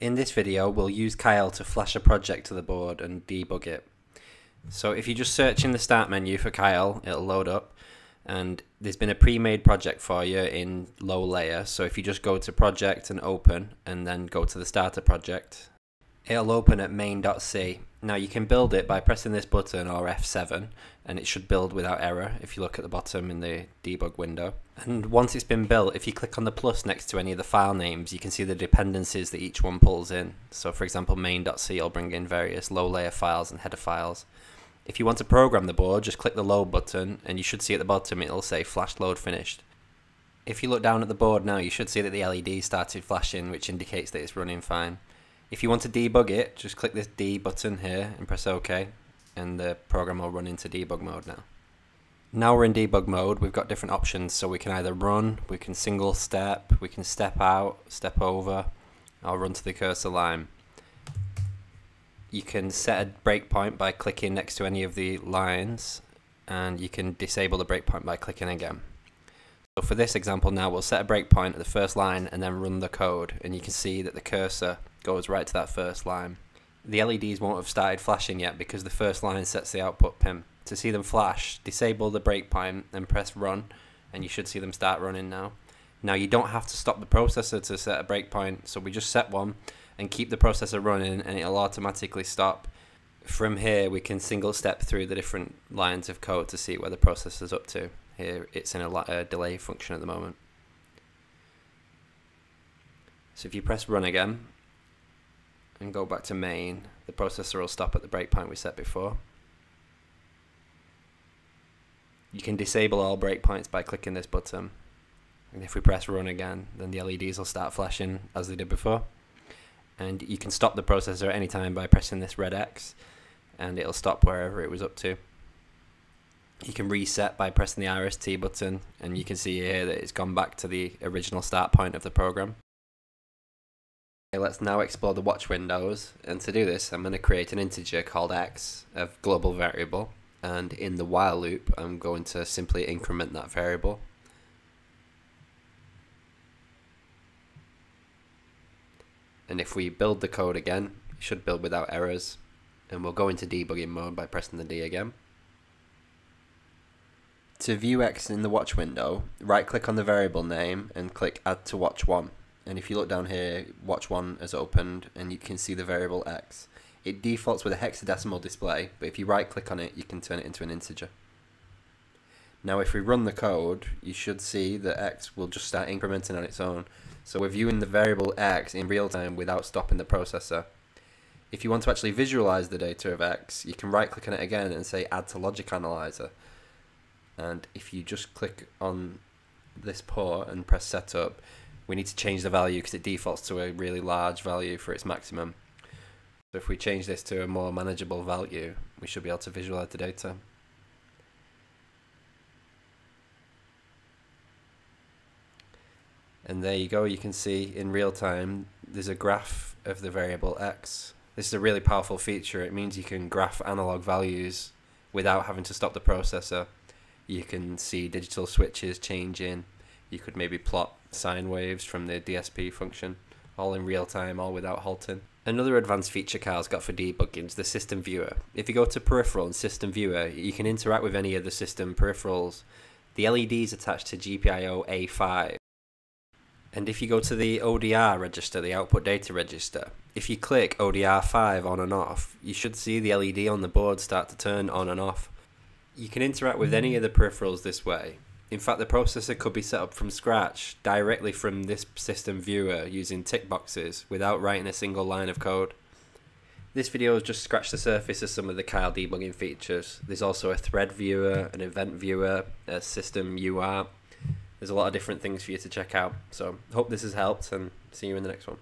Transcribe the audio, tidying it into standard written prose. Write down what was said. In this video, we'll use Keil to flash a project to the board and debug it. So if you just search in the start menu for Keil, it'll load up, and there's been a pre-made project for you in low layer. So if you just go to project and open, and then go to the starter project, it'll open at main.c. Now you can build it by pressing this button or F7, and it should build without error if you look at the bottom in the debug window. And once it's been built, if you click on the plus next to any of the file names, you can see the dependencies that each one pulls in. So for example, main.c will bring in various low layer files and header files. If you want to program the board, just click the load button, and you should see at the bottom it'll say flash load finished. If you look down at the board now, you should see that the LED started flashing, which indicates that it's running fine. If you want to debug it, just click this D button here and press OK, and the program will run into debug mode now. Now we're in debug mode, we've got different options, so we can either run, we can single step, we can step out, step over, or run to the cursor line. You can set a breakpoint by clicking next to any of the lines, and you can disable the breakpoint by clicking again. So for this example now, we'll set a breakpoint at the first line and then run the code, and you can see that the cursor goes right to that first line. The LEDs won't have started flashing yet because the first line sets the output pin. To see them flash, disable the breakpoint and press run, and you should see them start running now. Now you don't have to stop the processor to set a breakpoint, so we just set one and keep the processor running and it'll automatically stop. From here we can single step through the different lines of code to see where the processor's up to. Here it's in a delay function at the moment. So if you press run again and go back to main, the processor will stop at the breakpoint we set before. You can disable all breakpoints by clicking this button, and if we press run again, then the LEDs will start flashing as they did before. And you can stop the processor at any time by pressing this red X, and it'll stop wherever it was up to. You can reset by pressing the RST button, and you can see here that it's gone back to the original start point of the program. Okay, let's now explore the watch windows, and to do this I'm going to create an integer called x, a global variable, and in the while loop I'm going to simply increment that variable. And if we build the code again, it should build without errors, and we'll go into debugging mode by pressing the D again. To view X in the watch window, right click on the variable name and click add to watch 1, and if you look down here, watch 1 has opened and you can see the variable X. It defaults with a hexadecimal display, but if you right click on it you can turn it into an integer. Now if we run the code, you should see that X will just start incrementing on its own, so we're viewing the variable X in real time without stopping the processor. If you want to actually visualize the data of X, you can right click on it again and say add to logic analyzer. And if you just click on this port and press setup, we need to change the value because it defaults to a really large value for its maximum. So if we change this to a more manageable value, we should be able to visualize the data. And there you go, you can see in real time there's a graph of the variable X. This is a really powerful feature. It means you can graph analog values without having to stop the processor. You can see digital switches changing, you could maybe plot sine waves from the DSP function, all in real time, all without halting. Another advanced feature Keil's got for debugging is the system viewer. If you go to peripheral and system viewer, you can interact with any of the system peripherals. The LEDs attached to GPIO A5. And if you go to the ODR register, the output data register, if you click ODR5 on and off, you should see the LED on the board start to turn on and off. You can interact with any of the peripherals this way. In fact, the processor could be set up from scratch, directly from this system viewer using tick boxes without writing a single line of code. This video has just scratched the surface of some of the Keil debugging features. There's also a thread viewer, an event viewer, a system UART. There's a lot of different things for you to check out. So hope this has helped, and see you in the next one.